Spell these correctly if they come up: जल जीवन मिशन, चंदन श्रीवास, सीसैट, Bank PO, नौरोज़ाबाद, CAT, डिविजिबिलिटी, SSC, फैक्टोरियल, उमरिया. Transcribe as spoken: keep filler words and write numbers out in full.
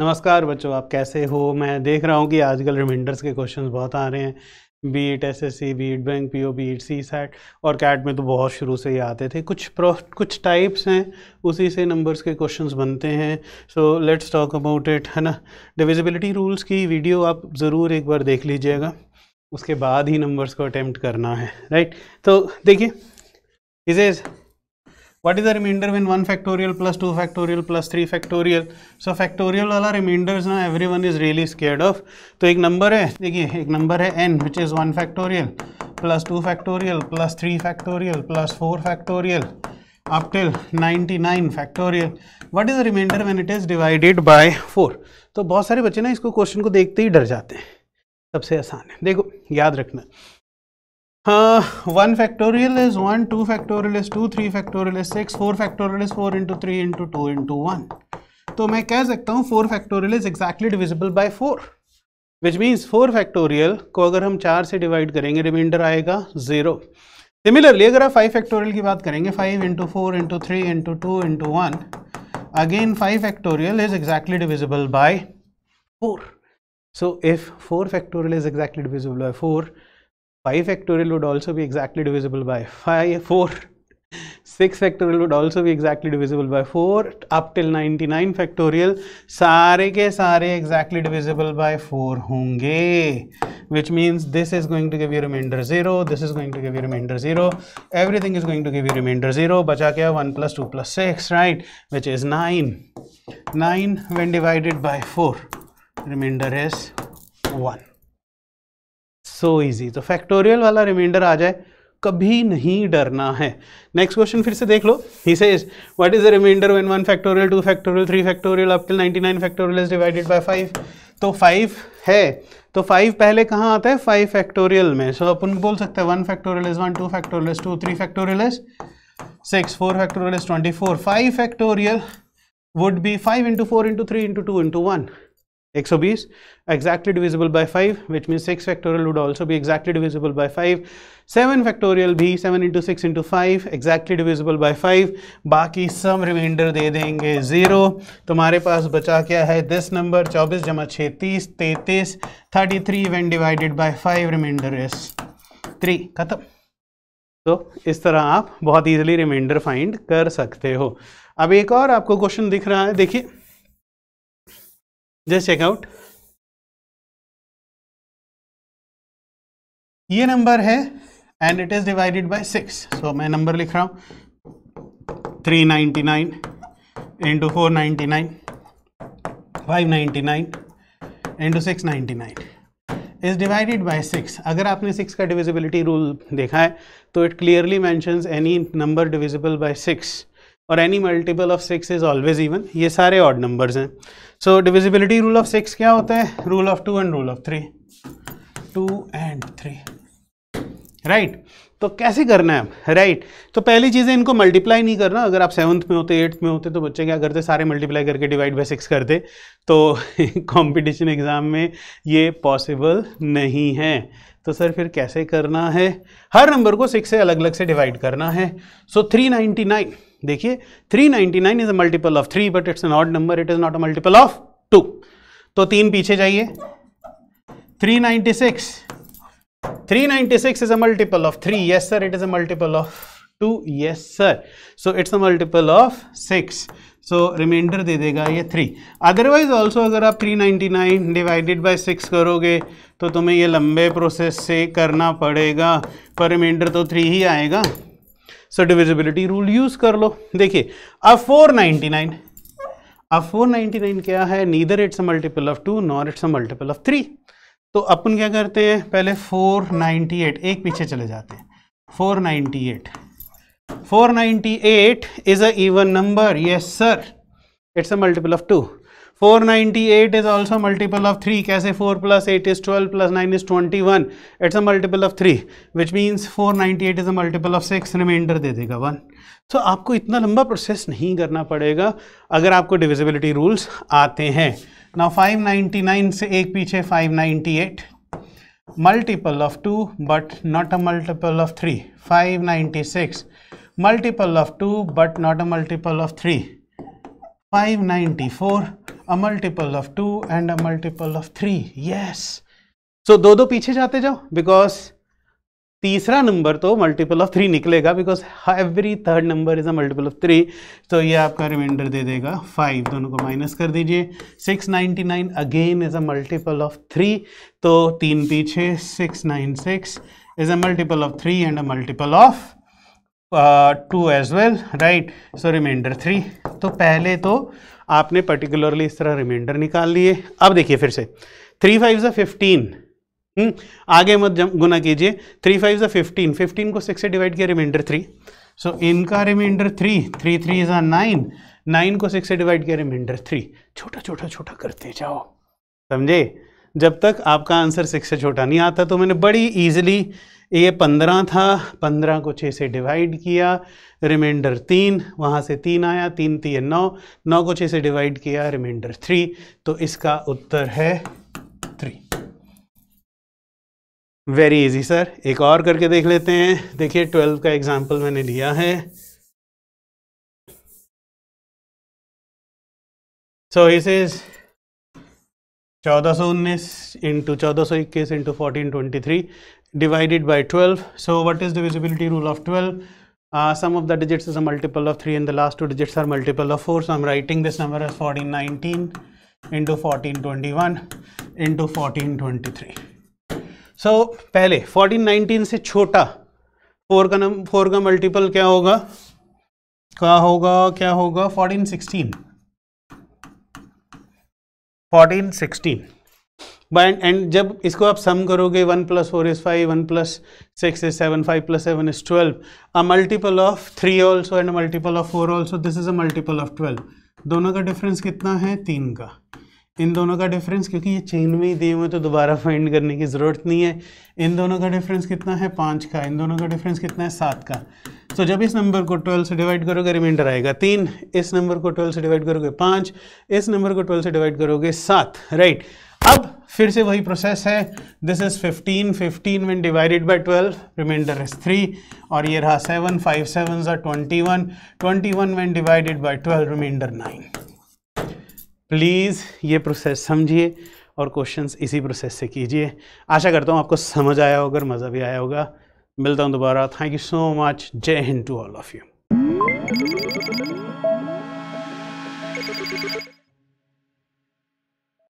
नमस्कार बच्चों, आप कैसे हो। मैं देख रहा हूँ कि आजकल रिमाइंडर्स के क्वेश्चंस बहुत आ रहे हैं, be it SSC, be it bank PO, be it सीसैट और कैट में तो बहुत शुरू से ही आते थे। कुछ प्रो कुछ टाइप्स हैं, उसी से नंबर्स के क्वेश्चंस बनते हैं। So let's talk about it, है ना। डिविजिबिलिटी रूल्स की वीडियो आप ज़रूर एक बार देख लीजिएगा, उसके बाद ही नंबर्स को अटैम्प्ट करना है, राइट। तो देखिए, is is What is the remainder when one factorial plus two factorial plus three factorial? So factorial वाला remainders ना everyone is really scared of। तो एक नंबर है, देखिए एक नंबर है n which is one factorial plus two factorial plus three factorial plus four factorial up till ninety nine factorial. What is the remainder when it is divided by four? तो बहुत सारे बच्चे ना इसको क्वेश्चन को देखते ही डर जाते हैं। सबसे आसान है, देखो याद रखना। One फैक्टोरियल is one, two फैक्टोरियल is two, three फैक्टोरियल is six, four फैक्टोरियल is four into three into two into one. तो मैं कह सकता हूँ four फैक्टोरियल is exactly divisible by four, which means four फैक्टोरियल को अगर हम चार से डिवाइड करेंगे रिमाइंडर आएगा जीरो। सिमिलरली अगर आप फाइव फैक्टोरियल की बात करेंगे, five into four into three into two into one, again five फैक्टोरियल is exactly divisible by four. So if four फैक्टोरियल is exactly divisible by four, five factorial would also be exactly divisible by five, four. six factorial would also be exactly divisible by four up till ninety nine factorial सारे के सारे exactly divisible by four होंगे, which means this is going to give you remainder zero, this is going to give you remainder zero, everything is going to give you remainder zero. बचा क्या, one plus two plus six, right, which is nine. nine when divided by four, remainder is one. So easy. तो फैक्टोरियल वाला remainder आ जाए कभी नहीं डरना है। नेक्स्ट क्वेश्चन फिर से देख लो। He says what is the remainder when one फैक्टोरियल, two फैक्टोरियल, three फैक्टोरियल up till ninety nine फैक्टोरियल is divided by five. तो फाइव है, तो फाइव पहले कहाँ आता है, फाइव फैक्टोरियल में। सो so, अपन बोल सकते हैं one फैक्टोरियल is one, two फैक्टोरियल is two, three फैक्टोरियल is six, four फैक्टोरियल is twenty four, five फैक्टोरियल would be five into four into three into two into one, one twenty exactly divisible by five, which means six factorial would also be exactly divisible by five. seven factorial भी seven into six into five exactly divisible by five. बाकी सब reminder दे देंगे zero. तुम्हारे पास बचा क्या है, this number चौबीस जमा छः तीस, तैंतीस, thirty three when divided by five remainder is three, खत्म। तो इस तरह आप बहुत ईजिली रिमाइंडर फाइंड कर सकते हो। अब एक और आपको क्वेश्चन दिख रहा है, देखिए जस्ट चेकआउट। ये नंबर है and it is divided by six. So मैं नंबर लिख रहा हूँ, three ninety nine into four ninety nine, five ninety nine into six ninety nine is divided by six. अगर आपने सिक्स का डिविजिबिलिटी रूल देखा है तो it clearly mentions any number divisible by six और any multiple of six is always even. ये सारे odd numbers हैं। सो डिविजिबिलिटी रूल ऑफ सिक्स क्या होता है, rule of two and rule of three, two and three, right. तो कैसे करना है अब, राइट right. तो पहली चीज़ है इनको मल्टीप्लाई नहीं करना। अगर आप सेवन्थ में होते, एट्थ में होते तो बच्चे क्या करते, सारे मल्टीप्लाई करके डिवाइड बाय सिक्स करते। तो कंपटीशन एग्ज़ाम में ये पॉसिबल नहीं है। तो सर फिर कैसे करना है, हर नंबर को सिक्स से अलग अलग से डिवाइड करना है। सो थ्री नाइन्टी नाइन देखिए, three ninety nine is a multiple of three but it's an odd number, it is not a multiple of two. तो तीन पीछे जाइए, three ninety six three ninety six is a multiple of three, yes sir. It is a multiple of two, yes sir. So it's a multiple of six. So remainder दे देगा ये three. Otherwise also अगर आप three ninety nine divided by six करोगे तो तुम्हें ये लंबे प्रोसेस से करना पड़ेगा, पर रिमाइंडर तो three ही आएगा। सो डिविजिबिलिटी रूल यूज़ कर लो। देखिए अब four ninety nine, अब four ninety nine क्या है, neither it's a multiple of two nor it's a multiple of three. तो अपन क्या करते हैं, पहले four ninety eight, एक पीछे चले जाते हैं, four ninety eight, four ninety eight is a even number, yes sir, it's a multiple of two. four ninety eight is also multiple of three, कैसे, four plus eight is twelve plus nine is twenty one, it's a multiple of three which means four ninety eight is a multiple of six, remainder दे देगा वन। तो आपको इतना लंबा process नहीं करना पड़ेगा अगर आपको डिविजिबिलिटी रूल्स आते हैं। Now five ninety nine से एक पीछे five ninety eight, multiple of two but not a multiple of three, five ninety six multiple of two but not a multiple of three, five ninety four, a multiple of two and a multiple of three. Yes. So दो दो पीछे जाते जाओ because तीसरा number तो multiple of three निकलेगा because every third number is a multiple of three. तो ये आपका रिमाइंडर दे देगा फाइव. दोनों को माइनस कर दीजिए. Six ninety nine again is a multiple of three. तो तीन पीछे six ninety six is a multiple of three and a multiple of Uh, two as well, right? So remainder three. तो पहले तो आपने पर्टिकुलरली इस तरह रिमाइंडर निकाल लिए. अब देखिए फिर से थ्री फाइव ज़ा फिफ्टीन, आगे मत गुना कीजिए. थ्री फाइव ज़ा फिफ्टीन, फिफ्टीन को सिक्स से डिवाइड किया, रिमाइंडर थ्री. सो so, इनका रिमाइंडर थ्री. थ्री थ्री ज़ा नाइन, नाइन को सिक्स से डिवाइड किया, रिमाइंडर थ्री. छोटा छोटा छोटा करते जाओ, समझे, जब तक आपका आंसर सिक्स से छोटा नहीं आता. तो मैंने बड़ी ईजिली, ये पंद्रह था, पंद्रह को छः से डिवाइड किया, रिमाइंडर तीन, वहाँ से तीन आया, तीन तीन नौ, नौ को छः से डिवाइड किया, रिमाइंडर थ्री. तो इसका उत्तर है थ्री. Very easy sir. एक और करके देख लेते हैं. देखिए ट्वेल्व का एग्जाम्पल मैंने लिया है. सो इस इज चौदह सौ उन्नीस इंटू चौदह सौ इक्कीस into fourteen twenty three divided by twelve. So what is divisibility rule of twelve? Uh, sum of the digits is a multiple of three and the last two digits are multiple of four. So I'm writing this number as fourteen nineteen into fourteen twenty-one into fourteen twenty-three. So पहले fourteen nineteen से छोटा four का नम four का multiple क्या होगा क्या होगा क्या होगा fourteen sixteen fourteen sixteen. But and जब इसको आप सम करोगे one plus four is five, one plus six is seven, five plus seven is twelve. A multiple of three also and multiple of four also. This is a multiple of twelve. दोनों का difference कितना है? तीन का. इन दोनों का difference, क्योंकि ये चेन में ही दिए हुए तो दोबारा फाइंड करने की ज़रूरत नहीं है. इन दोनों का डिफरेंस कितना है? पाँच का. इन दोनों का डिफरेंस कितना है? सात का. तो so, जब इस नंबर को ट्वेल्व से डिवाइड करोगे रिमाइंडर आएगा तीन. इस नंबर को ट्वेल्व से डिवाइड करोगे पाँच. इस नंबर को ट्वेल्व से डिवाइड करोगे सात. राइट. अब फिर से वही प्रोसेस है. This is fifteen, fifteen when divided by twelve remainder is three. और ये रहा सेवन, फाइव सेवन ज़ा twenty one, twenty one when divided by twelve remainder nine. Please ये प्रोसेस समझिए और क्वेश्चंस इसी प्रोसेस से कीजिए. आशा करता हूँ आपको समझ आया होगा और मज़ा भी आया होगा. मिलता हूँ दोबारा. Thank you so much. जय हिंद टू ऑल ऑफ यू.